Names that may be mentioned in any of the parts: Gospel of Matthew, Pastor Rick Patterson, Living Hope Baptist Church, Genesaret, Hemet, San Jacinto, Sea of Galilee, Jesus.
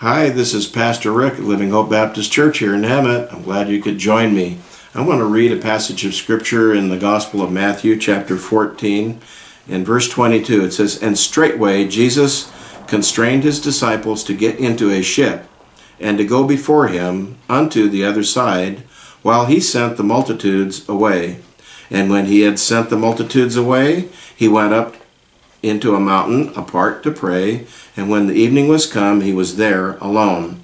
Hi, this is Pastor Rick at Living Hope Baptist Church here in Hemet. I'm glad you could join me. I want to read a passage of Scripture in the Gospel of Matthew, chapter 14, in verse 22. It says, "And straightway Jesus constrained his disciples to get into a ship, and to go before him unto the other side, while he sent the multitudes away. And when he had sent the multitudes away, he went up into a mountain apart to pray, and when the evening was come, he was there alone.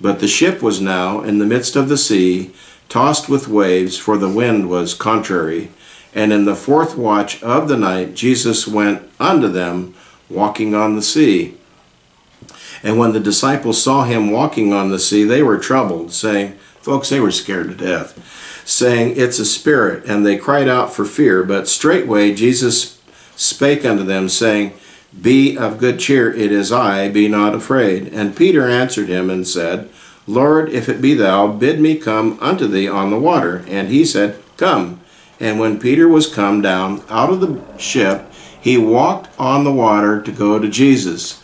But the ship was now in the midst of the sea, tossed with waves, for the wind was contrary. And in the fourth watch of the night, Jesus went unto them, walking on the sea. And when the disciples saw him walking on the sea, they were troubled," saying, folks, they were scared to death, saying, "It's a spirit," and they cried out for fear. But straightway Jesus spake unto them, saying, "Be of good cheer, it is I, be not afraid." And Peter answered him and said, "Lord, if it be thou, bid me come unto thee on the water." And he said, "Come." And when Peter was come down out of the ship, he walked on the water to go to Jesus.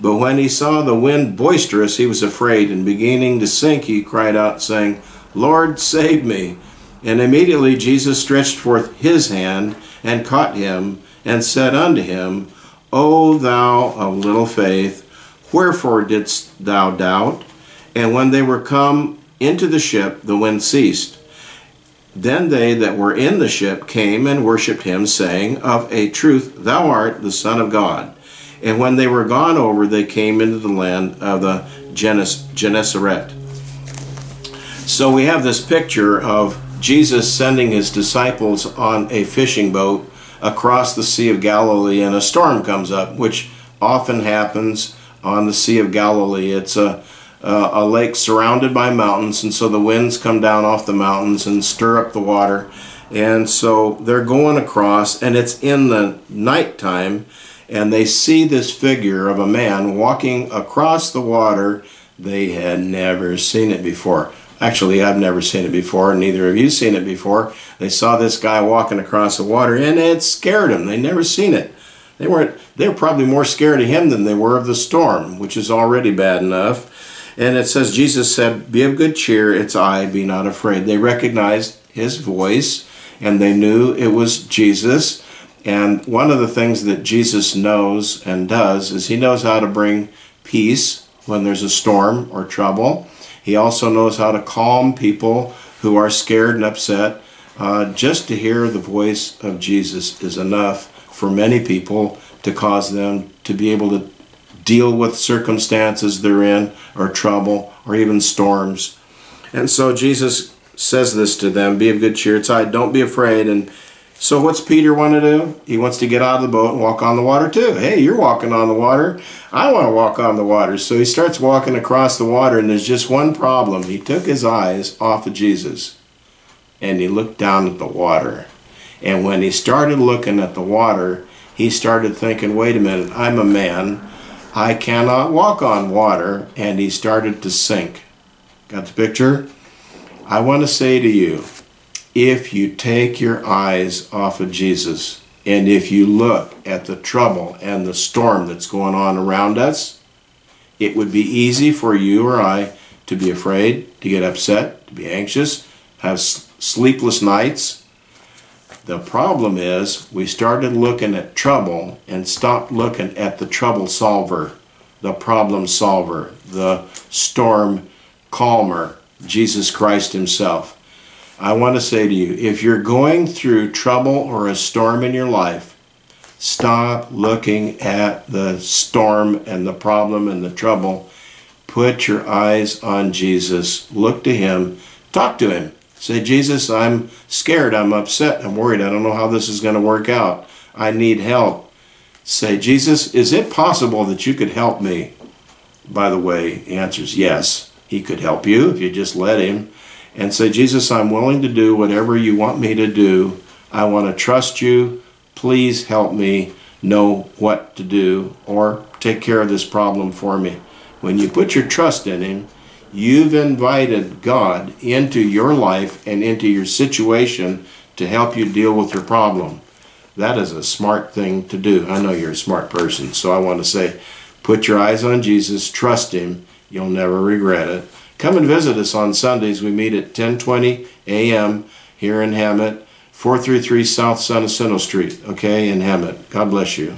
But when he saw the wind boisterous, he was afraid, and beginning to sink, he cried out, saying, "Lord, save me." And immediately Jesus stretched forth his hand, and caught him, and said unto him, "O thou of little faith, wherefore didst thou doubt?" And when they were come into the ship, the wind ceased. Then they that were in the ship came and worshipped him, saying, "Of a truth thou art the Son of God." And when they were gone over, they came into the land of the Genesaret. So we have this picture of Jesus sending his disciples on a fishing boat across the Sea of Galilee, and a storm comes up, which often happens on the Sea of Galilee. It's a lake surrounded by mountains, and so the winds come down off the mountains and stir up the water. And so they're going across, and it's in the nighttime, and they see this figure of a man walking across the water. They had never seen it before. Actually, I've never seen it before, and neither of you seen it before. They saw this guy walking across the water, and it scared them. They never seen it. They were probably more scared of him than they were of the storm, which is already bad enough. And it says, Jesus said, "Be of good cheer, it's I, be not afraid." They recognized his voice, and they knew it was Jesus. And one of the things that Jesus knows and does is he knows how to bring peace when there's a storm or trouble. He also knows how to calm people who are scared and upset. Just to hear the voice of Jesus is enough for many people to cause them to be able to deal with circumstances they're in, or trouble, or even storms. And so Jesus says this to them, "Be of good cheer, it's I, don't be afraid." And so what's Peter want to do? He wants to get out of the boat and walk on the water too. Hey, you're walking on the water. I want to walk on the water. So he starts walking across the water, and there's just one problem. He took his eyes off of Jesus, and he looked down at the water. And when he started looking at the water, he started thinking, wait a minute, I'm a man. I cannot walk on water. And he started to sink. Got the picture? I want to say to you, if you take your eyes off of Jesus, and if you look at the trouble and the storm that's going on around us, it would be easy for you or I to be afraid, to get upset, to be anxious, have sleepless nights. The problem is we started looking at trouble and stopped looking at the trouble solver, the problem solver, the storm calmer, Jesus Christ himself. I want to say to you, if you're going through trouble or a storm in your life, stop looking at the storm and the problem and the trouble. Put your eyes on Jesus. Look to him. Talk to him. Say, "Jesus, I'm scared. I'm upset. I'm worried. I don't know how this is going to work out. I need help." Say, "Jesus, is it possible that you could help me?" By the way, the answer is yes. He could help you if you just let him. And say, "Jesus, I'm willing to do whatever you want me to do. I want to trust you. Please help me know what to do, or take care of this problem for me." When you put your trust in him, you've invited God into your life and into your situation to help you deal with your problem. That is a smart thing to do. I know you're a smart person, so I want to say, put your eyes on Jesus, trust him, You'll never regret it. Come and visit us on Sundays. We meet at 10:20 a.m. here in Hemet, 433 South San Jacinto Street, okay, in Hemet. God bless you.